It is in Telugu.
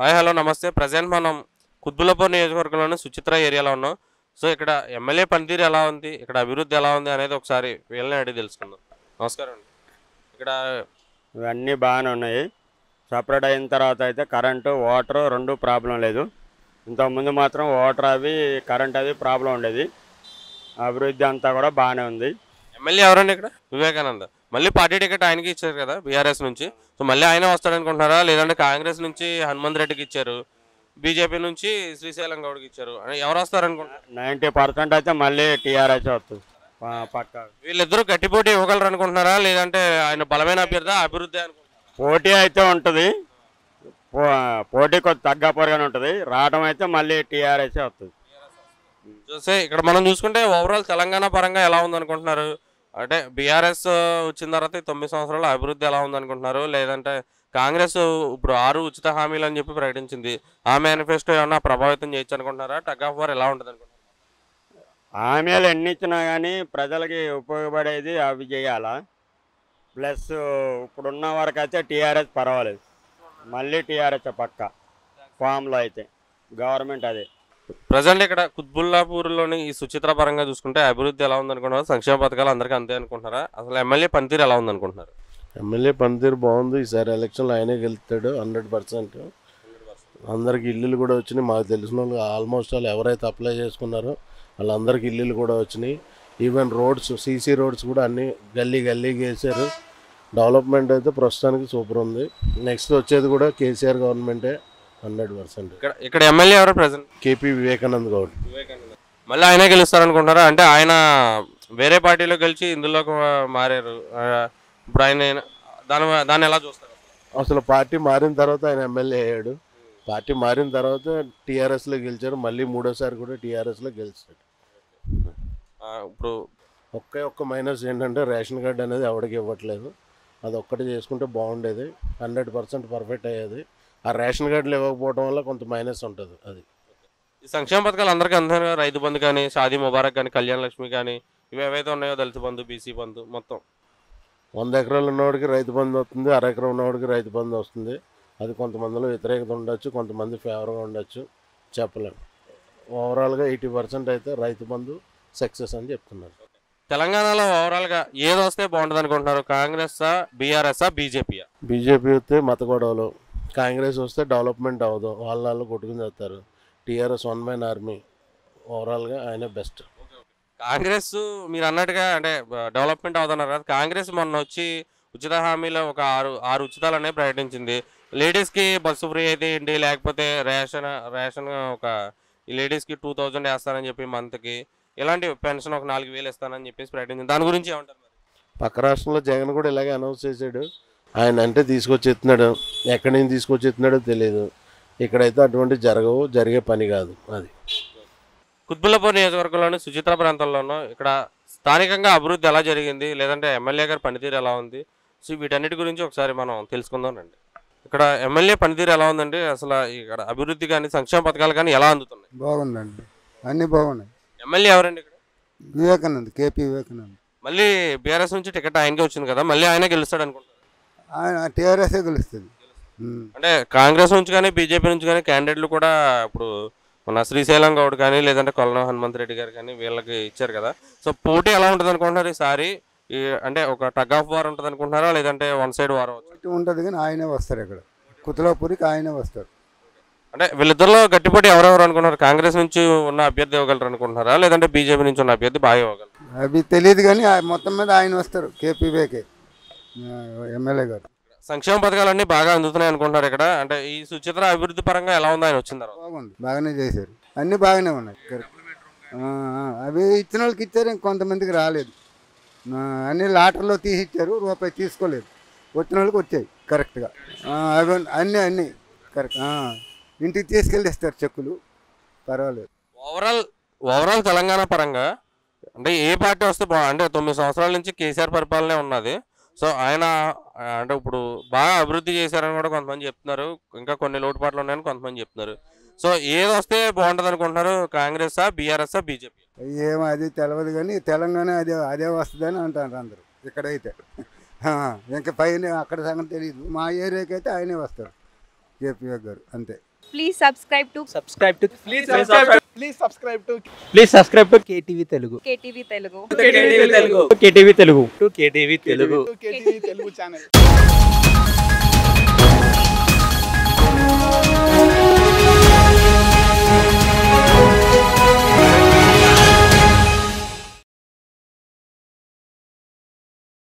హాయ్ హలో నమస్తే. ప్రజెంట్ మనం కుద్దులపూర్ నియోజకవర్గంలోని సుచిత్ర ఏరియాలో ఉన్నాం. సో ఇక్కడ ఎమ్మెల్యే పందిర్ ఎలా ఉంది, ఇక్కడ అభివృద్ధి ఎలా ఉంది అనేది ఒకసారి వీళ్ళని అడిగి తెలుసుకుందాం. నమస్కారం అండి. ఇక్కడ ఇవన్నీ బాగానే ఉన్నాయి. సపరేట్ అయిన తర్వాత అయితే కరెంటు వాటర్ రెండు ప్రాబ్లం లేదు. ఇంతకుముందు మాత్రం వాటర్ అవి కరెంట్ అది ప్రాబ్లం ఉండేది. అభివృద్ధి అంతా కూడా బాగానే ఉంది. ఎమ్మెల్యే ఎవరండి ఇక్కడ? వివేకానంద. మళ్ళీ పార్టీ టికెట్ ఆయనకి ఇచ్చారు కదా బీఆర్ఎస్ నుంచి, సో మళ్ళీ ఆయన వస్తాడు అనుకుంటున్నారా? లేదంటే కాంగ్రెస్ నుంచి హనుమంత్ రెడ్డికి ఇచ్చారు, బీజేపీ నుంచి శ్రీశైలం గౌడ్కి ఇచ్చారు, ఎవరు వస్తారనుకుంటున్నారు? 90% అయితే మళ్ళీ టీఆర్ఎస్ వస్తుంది పక్క. వీళ్ళిద్దరూ గట్టి పోటీ ఇవ్వగలరు అనుకుంటున్నారా? లేదంటే ఆయన బలమైన అభ్యర్థి అభివృద్ధి అనుకుంటున్నారు? పోటీ అయితే ఉంటుంది, పోటీ కొద్ది తగ్గపోరుగానే ఉంటుంది. రావడం అయితే మళ్ళీ టీఆర్ఎస్ వస్తుంది. చూస్తే ఇక్కడ మనం చూసుకుంటే ఓవరాల్ తెలంగాణ పరంగా ఎలా ఉందనుకుంటున్నారు? అంటే బీఆర్ఎస్ వచ్చిన తర్వాత 9 సంవత్సరాల అభివృద్ధి ఎలా ఉందనుకుంటున్నారు? లేదంటే కాంగ్రెస్ ఇప్పుడు 6 ఉచిత హామీలు అని చెప్పి ప్రకటించింది, ఆ మేనిఫెస్టో ఏమన్నా ప్రభావితం చేయొచ్చు అనుకుంటున్నారా? టగ్ ఆఫ్ వార్ ఎలా ఉంటుంది అనుకుంటున్నారు? హామీలు ఎన్ని ఇచ్చినా కానీ ప్రజలకి ఉపయోగపడేది అవి చేయాలా. ప్లస్ ఇప్పుడున్న వరకు అయితే టీఆర్ఎస్ పర్వాలేదు, మళ్ళీ టీఆర్ఎస్ పక్క ఫామ్లో అయితే గవర్నమెంట్ అదే. ప్రజెంట్ ఇక్కడ కుత్బుల్లాపూర్లోని ఈ సుచిత్ర పరంగా చూసుకుంటే అభివృద్ధి ఎలా ఉందనుకుంటున్నారు? సంక్షేమ పథకాలు అందరికీ అంతే అనుకుంటున్నారా? అసలు ఎమ్మెల్యే పనితీరు ఎలా ఉందనుకుంటున్నారు? ఎమ్మెల్యే పనితీరు బాగుంది. ఈసారి ఎలక్షన్లో ఆయనే గెలుస్తాడు 100%. అందరికి ఇల్లులు కూడా వచ్చినాయి. మాకు తెలిసిన వాళ్ళు ఆల్మోస్ట్ వాళ్ళు ఎవరైతే అప్లై చేసుకున్నారో వాళ్ళందరికీ ఇల్లులు కూడా వచ్చినాయి. ఈవెన్ రోడ్స్, సీసీ రోడ్స్ కూడా అన్నీ గల్లీ గల్లీకి వేసారు. డెవలప్మెంట్ అయితే ప్రస్తుతానికి సూపర్ ఉంది. నెక్స్ట్ వచ్చేది కూడా కేసీఆర్ గవర్నమెంటే 100%. ఇక్కడ ఎమ్మెల్యే ఎవరు ప్రెసెంట్? కేపీ వివేకానంద్ గౌడ్. మళ్ళీ ఆయనే గెలుస్తారనుకుంటున్నారా? అంటే ఆయన వేరే పార్టీలో గెలిచి ఇందులోకి మారారు, ఇప్పుడు ఆయన దాన్ని ఎలా చూస్తారు? అసలు పార్టీ మారిన తర్వాత ఆయన ఎమ్మెల్యే అయ్యాడు. పార్టీ మారిన తర్వాత టీఆర్ఎస్లో గెలిచారు, మళ్ళీ మూడోసారి కూడా టీఆర్ఎస్లో గెలిచాడు. ఇప్పుడు ఒక్క మైనస్ ఏంటంటే రేషన్ కార్డు అనేది ఎవరికి ఇవ్వట్లేదు. అది ఒక్కటి చేసుకుంటే బాగుండేది, 100% పర్ఫెక్ట్ అయ్యేది. ఆ రేషన్ కార్డులు ఇవ్వకపోవడం వల్ల కొంత మైనస్ ఉంటుంది. అది ఈ సంక్షేమ పథకాలు అందరికీ అందరూ రైతుబంధు కానీ, షాదీ ముబారక్ కానీ, కళ్యాణ్ లక్ష్మి కానీ, ఇవి ఏవైతే ఉన్నాయో దళిత బంధు, బీసీ బంధు, మొత్తం 100 ఎకరాలు ఉన్నవాడికి రైతు బంధు వస్తుంది, 1/2 ఎకరం ఉన్నవాడికి రైతు బంధు వస్తుంది. అది కొంతమందిలో వ్యతిరేకత ఉండొచ్చు, కొంతమంది ఫేవర్గా ఉండొచ్చు, చెప్పలేము. ఓవరాల్గా 80% అయితే రైతు బంధు సక్సెస్ అని చెప్తున్నారు. తెలంగాణలో ఓవరాల్గా ఏది వస్తే బాగుంటుంది అనుకుంటున్నారు? కాంగ్రెసా, బీఆర్ఎస్ఆ, బీజేపీయా? బీజేపీ వస్తే మత గొడవలు, కాంగ్రెస్ వస్తే డెవలప్మెంట్ అవ్వదు, వాళ్ళు కొట్టుకుని చేస్తారు. TRS 1 man army. ఓవరాల్గా ఆయన బెస్ట్. కాంగ్రెస్ మీరు అన్నట్టుగా అంటే డెవలప్మెంట్ అవుతున్నారు కదా, కాంగ్రెస్ మొన్న వచ్చి ఉచిత హామీలో ఒక 6 ఉచితాలు అనేవి ప్రకటించింది. లేడీస్కి బస్సు ఫ్రీ అయితే ఏంటి, లేకపోతే రేషన్ ఒక లేడీస్కి 2000 వేస్తానని చెప్పి మంత్కి, ఇలాంటి పెన్షన్ ఒక 4000 ఇస్తానని చెప్పేసి ప్రకటించింది. దాని గురించి ఏమంటారు? పక్క రాష్ట్రంలో జగన్ కూడా ఇలాగే అనౌన్స్ చేశాడు. ఆయన అంటే తీసుకొచ్చి ఎత్తున్నాడు, ఎక్కడి నుంచి తీసుకొచ్చి ఎత్తున్నాడో తెలియదు. ఇక్కడైతే అటువంటి జరిగే పని కాదు. అది కుత్బుల్లాపూర్ నియోజకవర్గంలోని సుచిత్ర ప్రాంతంలోనూ ఇక్కడ స్థానికంగా అభివృద్ధి ఎలా జరిగింది, లేదంటే ఎమ్మెల్యే గారి పనితీరు ఎలా ఉంది, సో వీటన్నిటి గురించి ఒకసారి మనం తెలుసుకుందాం అండి. ఇక్కడ ఎమ్మెల్యే పనితీరు ఎలా ఉందండి? అసలు ఇక్కడ అభివృద్ధి కానీ, సంక్షేమ పథకాలు కానీ ఎలా అందుతున్నాయి? బాగుందండి, అన్నీ బాగున్నాయి. ఎమ్మెల్యే ఎవరండి ఇక్కడ? వివేకానంద్, కేపీ వివేకానంద్. మళ్ళీ బీఆర్ఎస్ నుంచి టికెట్ ఆయనకే వచ్చింది కదా, మళ్ళీ ఆయనే గెలుస్తాడు అనుకుంటున్నాను. టీఆర్ఎస్ గెలుస్తుంది. అంటే కాంగ్రెస్ నుంచి కానీ, బీజేపీ నుంచి కానీ క్యాండిడేట్లు కూడా ఇప్పుడు మన శ్రీశైలం గౌడ్ కానీ, లేదంటే కల్లం హనుమంత్ రెడ్డి గారు కానీ వీళ్ళకి ఇచ్చారు కదా. సో పోటీ ఎలా ఉంటుంది అనుకుంటున్నారు ఈసారి? అంటే ఒక టగ్ ఆఫ్ వార్ ఉంటుంది అనుకుంటున్నారా, లేదంటే వన్ సైడ్ వార్ ఉంటుంది? కానీ ఆయనే వస్తారు ఇక్కడ కుతులాపూర్కి, ఆయనే వస్తారు. అంటే వీళ్ళిద్దరిలో గట్టి పోటీ ఎవరెవరు అనుకుంటున్నారు? కాంగ్రెస్ నుంచి ఉన్న అభ్యర్థి ఇవ్వగలరు అనుకుంటున్నారా, లేదంటే బీజేపీ నుంచి ఉన్న అభ్యర్థి బాగా ఇవ్వగలరు? అవి తెలియదు కానీ మొత్తం మీద ఆయన వస్తారు, కేపీబీకే ఎమ్మెల్యే గారు. సంక్షేమ పథకాలన్నీ బాగా అందుతున్నాయి అనుకుంటున్నారు ఇక్కడ? అంటే ఈ సుచిత్ర అభివృద్ధి పరంగా ఎలా ఉంది ఆయన వచ్చిన తర్వాత? బాగుంది, బాగానే చేశారు, అన్నీ బాగానే ఉన్నాయి. అవి ఇచ్చిన వాళ్ళకి ఇచ్చారు, ఇంకొంతమందికి రాలేదు. అన్ని లాటర్లో తీసి ఇచ్చారు, రూపాయి తీసుకోలేదు. వచ్చిన వాళ్ళకి వచ్చాయి కరెక్ట్గా. అవి అన్నీ కరెక్ట్, ఇంటికి తీసుకెళ్ళి ఇస్తారు చెక్కులు, పర్వాలేదు. ఓవరాల్ తెలంగాణ పరంగా అంటే ఏ పార్టీ వస్తే బాగుంది? అంటే 9 సంవత్సరాల నుంచి కేసీఆర్ పరిపాలనే ఉన్నది. సో ఆయన అంటే ఇప్పుడు బాగా అభివృద్ధి చేశారని కూడా కొంతమంది చెప్తున్నారు, ఇంకా కొన్ని లోటుపాట్లు ఉన్నాయని కొంతమంది చెప్తున్నారు. సో ఏది వస్తే బాగుంటుంది అనుకుంటున్నారు? కాంగ్రెసా, బీఆర్ఎస్ఆ, బీజేపీ? ఏమో అది తెలియదు కానీ తెలంగాణ అదే వస్తుందని అంటారు అందరూ. ఇక్కడైతే ఇంకా పైన అక్కడ సంగతి తెలియదు. మా ఏరియాకి అయితే ఆయనే వస్తారు, KPA garu ante. Please subscribe to. Please subscribe to KTV Telugu. KTV Telugu channel.